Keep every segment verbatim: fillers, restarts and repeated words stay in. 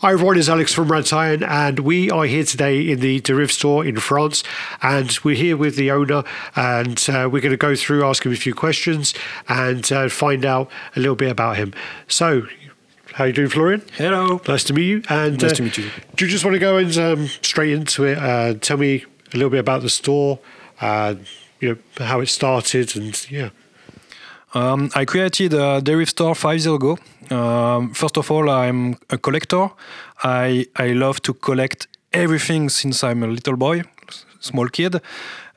Hi everyone, it's Alex from Rad Titan, and we are here today in the Deriv Store in France, and we're here with the owner, and uh, we're going to go through, ask him a few questions, and uh, find out a little bit about him. So, how you doing, Florian? Hello. Nice to meet you. And nice uh, to meet you. Do you just want to go and um, straight into it? Uh, tell me a little bit about the store, uh, you know, how it started, and yeah. Um, I created a Deriv Store five years ago. Um, first of all, I'm a collector. I I love to collect everything since I'm a little boy, small kid.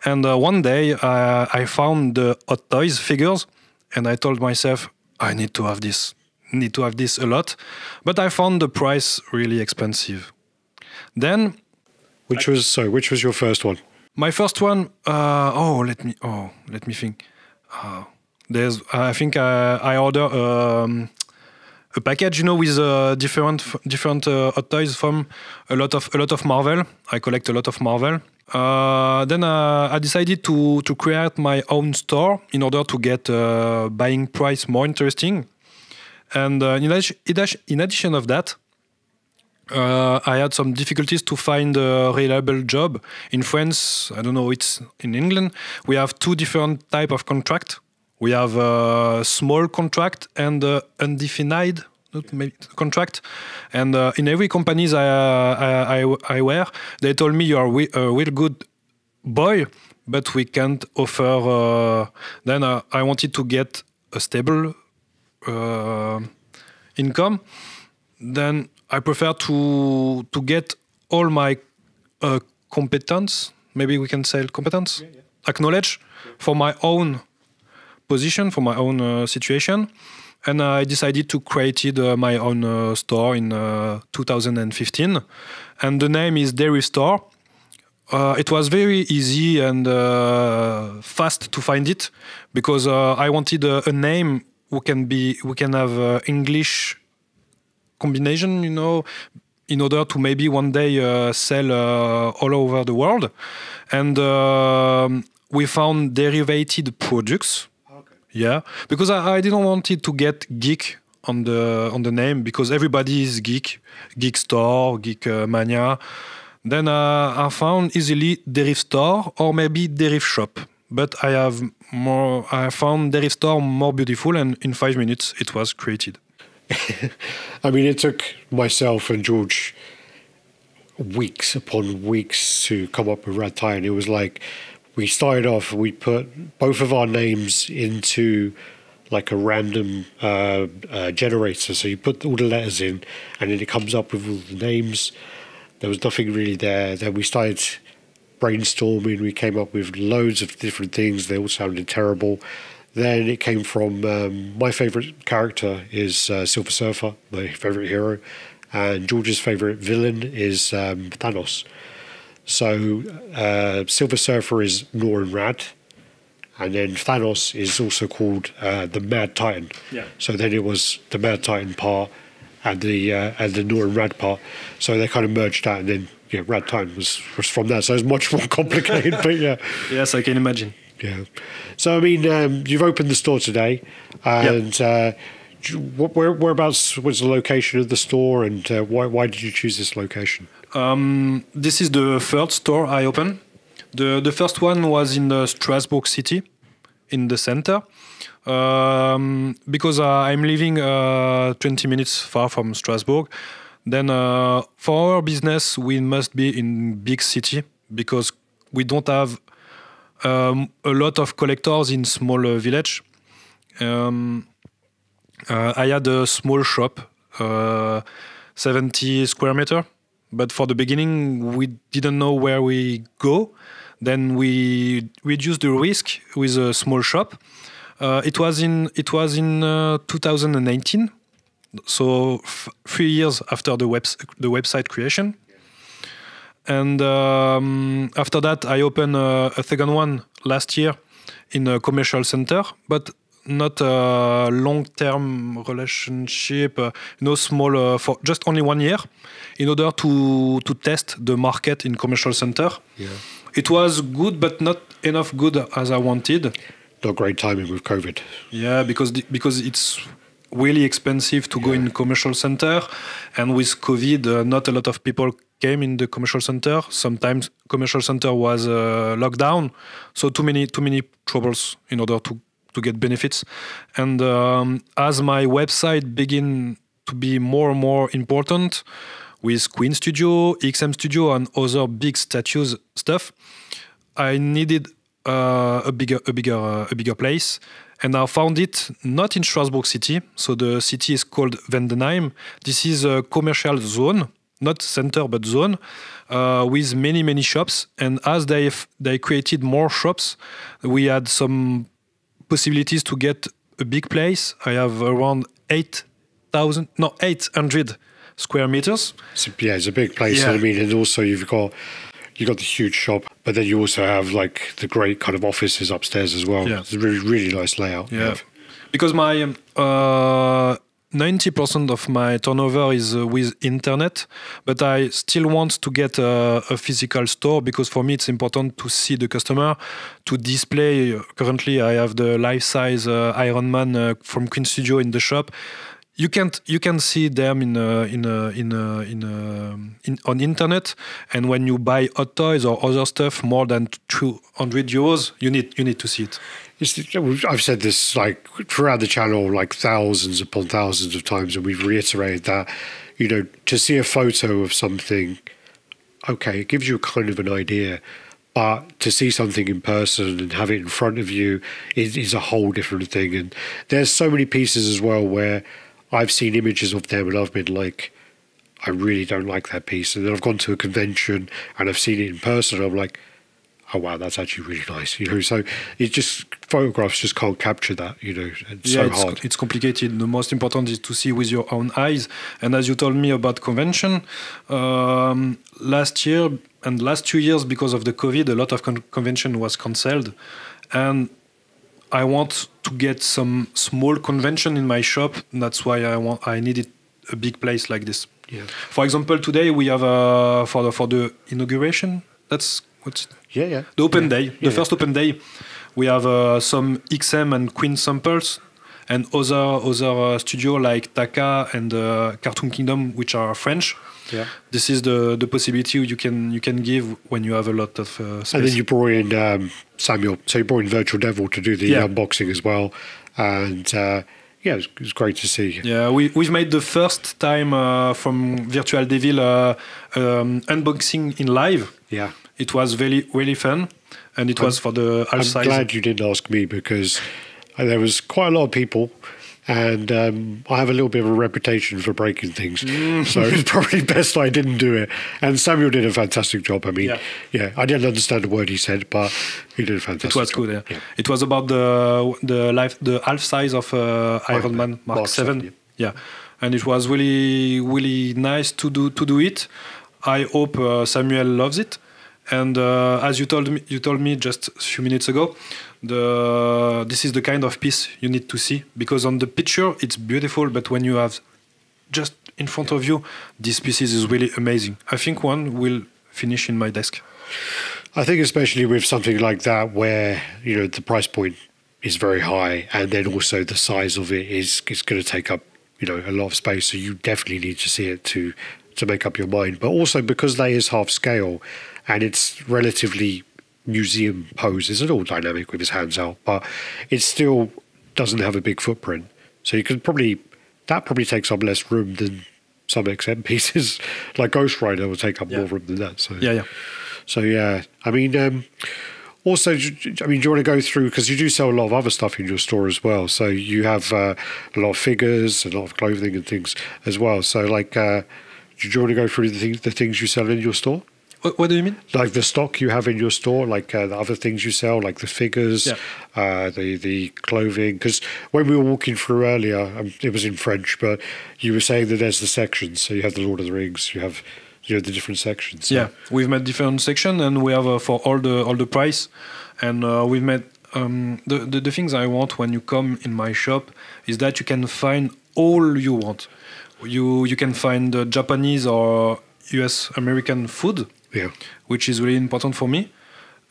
And uh, one day uh, I found the Hot Toys figures, and I told myself I need to have this. Need to have this a lot. But I found the price really expensive. Then, which I, was so? Which was your first one? My first one. Uh, oh, let me. Oh, let me think. Uh, There's, I think I, I order um, a package, you know, with uh, different different uh, Hot Toys from a lot of a lot of Marvel. I collect a lot of Marvel. Uh, then uh, I decided to to create my own store in order to get uh, buying price more interesting. And uh, in, addition, in addition of that, uh, I had some difficulties to find a reliable job in France. I don't know, it's in England. We have two different type of contract. We have a small contract and a undefined contract. And uh, in every companies I, I, I, I were, they told me you are a real good boy, but we can't offer. Uh, then uh, I wanted to get a stable uh, income. Then I prefer to to get all my uh, competence, maybe we can say competence, yeah, yeah. acknowledge yeah. for my own position, for my own uh, situation, and I decided to create uh, my own uh, store in uh, two thousand fifteen, and the name is Deriv Store. Uh, it was very easy and uh, fast to find it, because uh, I wanted uh, a name who can be, we can have uh, English combination, you know, in order to maybe one day uh, sell uh, all over the world. And uh, we found derivated products. Yeah, because I, I didn't want it to get geek on the on the name, because everybody is geek, geek store, geek uh, mania. Then uh, I found easily Deriv Store or maybe Deriv Shop. But I have more. I found Deriv Store more beautiful, and in five minutes it was created. I mean, it took myself and George weeks upon weeks to come up with Rad Titan. It was like, we started off, we put both of our names into like a random uh, uh, generator. So you put all the letters in, and then it comes up with all the names. There was nothing really there. Then we started brainstorming. We came up with loads of different things. They all sounded terrible. Then it came from um, my favorite character is uh, Silver Surfer, my favorite hero. And George's favorite villain is um, Thanos. So uh, Silver Surfer is Norrin Rad, and then Thanos is also called uh, the Mad Titan. Yeah. So then it was the Mad Titan part and the uh, and the Norrin Rad part. So they kind of merged that, and then yeah, Rad Titan was, was from that. So it's much more complicated, but yeah. Yes, I can imagine. Yeah. So I mean, um, you've opened the store today, and yep. uh, where whereabouts was the location of the store, and uh, why why did you choose this location? Um, this is the third store I opened. The, the first one was in the Strasbourg city, in the center, um, because uh, I'm living uh, twenty minutes far from Strasbourg. Then uh, for our business, we must be in big city, because we don't have um, a lot of collectors in small uh, village. Um, uh, I had a small shop, uh, seventy square meter. But for the beginning, we didn't know where we go. Then we reduced the risk with a small shop. Uh, it was in it was in uh, two thousand nineteen, so f- three years after the web the website creation. And um, after that, I opened uh, a second one last year in a commercial center, but not a long-term relationship, uh, no small, uh, for just only one year, in order to to test the market in commercial center. Yeah. It was good, but not enough good as I wanted. Not great timing with COVID. Yeah, because the, because it's really expensive to yeah. go in commercial center, and with COVID, uh, not a lot of people came in the commercial center. Sometimes commercial center was uh, locked down, so too many too many troubles in order to to get benefits. And um, as my website begin to be more and more important, with Queen Studio, X M Studio, and other big statues stuff, I needed uh, a bigger, a bigger, uh, a bigger place, and I found it not in Strasbourg city. So the city is called Vendenheim. This is a commercial zone, not center but zone, uh, with many many shops. And as they they created more shops, we had some possibilities to get a big place. I have around eight thousand, no eight hundred. square meters. So, yeah, it's a big place. Yeah. I mean, and also you've got you got the huge shop, but then you also have like the great kind of offices upstairs as well. Yeah. It's a really really nice layout. Yeah, because my um, uh, ninety percent of my turnover is uh, with internet, but I still want to get a, a physical store, because for me it's important to see the customer, to display. Currently, I have the life size uh, Iron Man uh, from Queen Studio in the shop. You can't you can see them in a, in a, in a, in, a, in on internet, and when you buy Hot Toys or other stuff more than two hundred euros, you need you need to see it. It's, I've said this like throughout the channel like thousands upon thousands of times, and we've reiterated that, you know, to see a photo of something, okay, it gives you kind of an idea. But to see something in person and have it in front of you is, is a whole different thing. And there's so many pieces as well where I've seen images of them and I've been like, I really don't like that piece. And then I've gone to a convention and I've seen it in person and I'm like, oh wow, that's actually really nice. You know, so it just, photographs just can't capture that, you know, it's yeah, so it's, hard. It's complicated. The most important is to see with your own eyes. And as you told me about convention, um, last year and last two years, because of the COVID, a lot of con convention was cancelled. And I want to get some small convention in my shop. That's why I want. I needed a big place like this. Yeah. For example, today we have uh, for the for the inauguration. That's what's yeah yeah the open yeah. day, yeah, the yeah. first open day. We have uh, some X M and Queen samples, and other other uh, studio like Taka and uh, Cartoon Kingdom, which are French. Yeah. This is the the possibility you can you can give when you have a lot of uh, space. And then you brought in um, Samuel, so you brought in Virtual Devil to do the yeah. unboxing as well, and uh, yeah, it's it great to see. Yeah, we we've made the first time uh, from Virtual Devil uh, um, unboxing in live. Yeah, it was very really fun, and it I'm, was for the. I'm size. glad you didn't ask me, because there was quite a lot of people. And um, I have a little bit of a reputation for breaking things, mm. so it's probably best I didn't do it. And Samuel did a fantastic job. I mean, yeah, yeah I didn't understand a word he said, but he did a fantastic job. It was job. good. Yeah. Yeah. It was about the the life, the half size of uh, Iron okay. Man Mark, Mark Seven. seven yeah. yeah, and it was really really nice to do to do it. I hope uh, Samuel loves it. And uh, as you told me, you told me just a few minutes ago, the this is the kind of piece you need to see, because on the picture it's beautiful, but when you have just in front of you, this piece is really amazing. I think one will finish in my desk. I think especially with something like that, where you know the price point is very high, and then also the size of it is is going to take up you know a lot of space. So you definitely need to see it to to make up your mind. But also because that is half scale. And it's relatively museum pose. It's an all dynamic with his hands out, but it still doesn't have a big footprint. So you can probably, that probably takes up less room than some X M pieces. Like Ghost Rider will take up yeah. more room than that. So, yeah, yeah. So, yeah. I mean, um, also, I mean, do you want to go through, because you do sell a lot of other stuff in your store as well. So you have uh, a lot of figures, a lot of clothing and things as well. So, like, uh, do you want to go through the, th the things you sell in your store? What do you mean? Like the stock you have in your store, like uh, the other things you sell, like the figures, yeah. uh, the the clothing. Because when we were walking through earlier, um, it was in French, but you were saying that there's the sections. So you have the Lord of the Rings, you have you know the different sections. So. Yeah, we've made different sections, and we have uh, for all the all the price, and uh, we've made um, the, the the things I want when you come in my shop is that you can find all you want. You you can find uh, Japanese or U S American food. Yeah. Which is really important for me.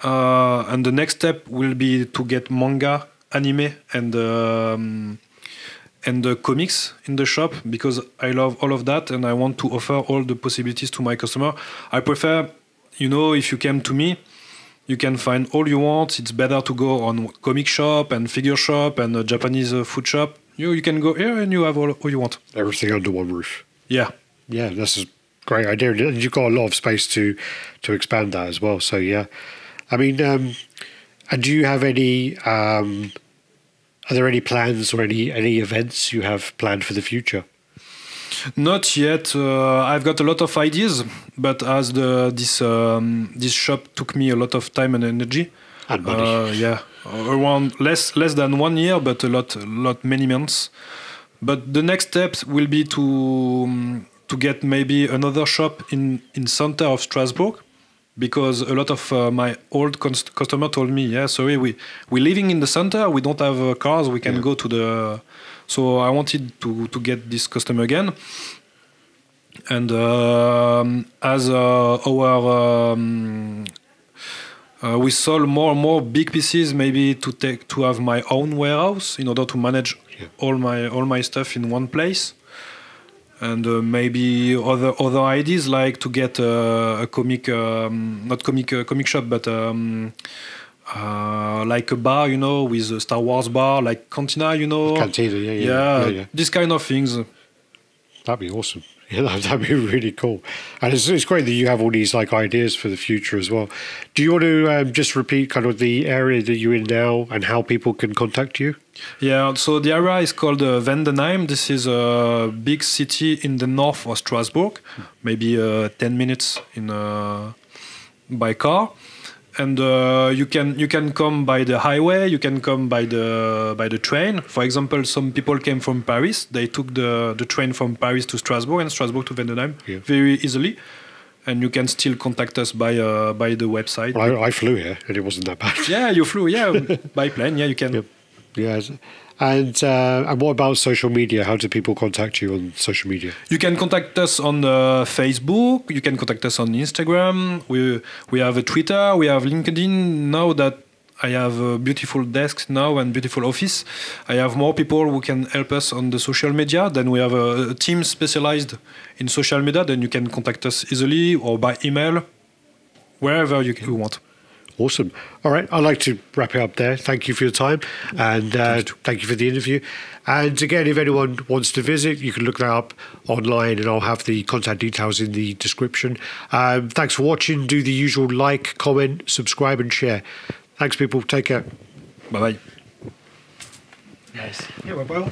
Uh, and the next step will be to get manga, anime, and um, and the comics in the shop, because I love all of that and I want to offer all the possibilities to my customer. I prefer, you know, if you came to me, you can find all you want. It's better to go on comic shop and figure shop and a Japanese food shop. You you can go here and you have all, all you want. Everything under one roof. Yeah. Yeah, that's a great idea. And you've got a lot of space to, to expand that as well. So, yeah. I mean, um, and do you have any, um, are there any plans or any, any events you have planned for the future? Not yet. Uh, I've got a lot of ideas, but as the this um, this shop took me a lot of time and energy, and money. Uh, yeah, around less less than one year, but a lot lot many months. But the next steps will be to um, to get maybe another shop in in center of Strasbourg, because a lot of uh, my old customer told me, yeah, sorry, we we living in the center, we don't have uh, cars, we can yeah. go to the. So I wanted to, to get this customer again. And uh, as uh, our um, uh, we sold more and more big pieces, maybe to take to have my own warehouse in order to manage yeah. all my all my stuff in one place. And uh, maybe other other ideas, like to get uh, a comic um, not comic uh, comic shop, but um, Uh, like a bar, you know, with a Star Wars bar, like Cantina, you know. Cantina, yeah, yeah. Yeah, yeah, yeah. This kind of things. That'd be awesome. Yeah, that'd be really cool. And it's, it's great that you have all these, like, ideas for the future as well. Do you want to um, just repeat kind of the area that you're in now and how people can contact you? Yeah, so the area is called uh, Vendenheim. This is a big city in the north of Strasbourg, maybe uh, ten minutes in uh, by car. And uh, you can you can come by the highway. You can come by the by the train. For example, some people came from Paris. They took the the train from Paris to Strasbourg and Strasbourg to Vendenheim yeah. very easily. And you can still contact us by uh, by the website. Well, I, I flew here, and it wasn't that bad. Yeah, you flew. Yeah, by plane. Yeah, you can. Yep. Yeah. And, uh, and what about social media? How do people contact you on social media? You can contact us on uh, Facebook. You can contact us on Instagram. We we have a Twitter. We have LinkedIn. Now that I have a beautiful desk now and beautiful office, I have more people who can help us on the social media. Then we have a, a team specialized in social media. Then you can contact us easily or by email, wherever you, you want. Awesome. All right. I'd like to wrap it up there. Thank you for your time. And uh, thank you for the interview. And again, if anyone wants to visit, you can look that up online and I'll have the contact details in the description. Um, thanks for watching. Do the usual like, comment, subscribe and share. Thanks, people. Take care. Bye-bye. Nice. Yeah, bye-bye.